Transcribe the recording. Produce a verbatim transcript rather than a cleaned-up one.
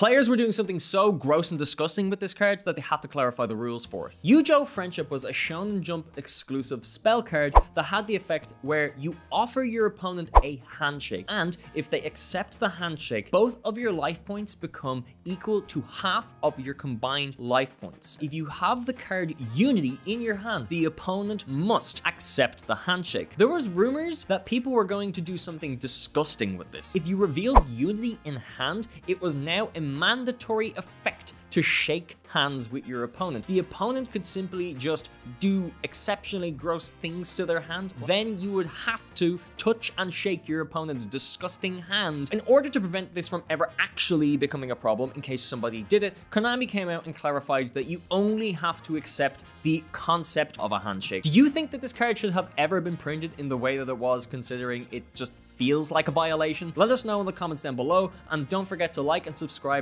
Players were doing something so gross and disgusting with this card that they had to clarify the rules for it. Yujo Friendship was a Shonen Jump exclusive spell card that had the effect where you offer your opponent a handshake, and if they accept the handshake, both of your life points become equal to half of your combined life points. If you have the card Unity in your hand, the opponent must accept the handshake. There was rumors that people were going to do something disgusting with this. If you revealed Unity in hand, it was now a mandatory effect to shake hands with your opponent. The opponent could simply just do exceptionally gross things to their hand. Then you would have to touch and shake your opponent's disgusting hand. In order to prevent this from ever actually becoming a problem, in case somebody did it, Konami came out and clarified that you only have to accept the concept of a handshake. Do you think that this card should have ever been printed in the way that it was, considering it just feels like a violation? Let us know in the comments down below, and don't forget to like and subscribe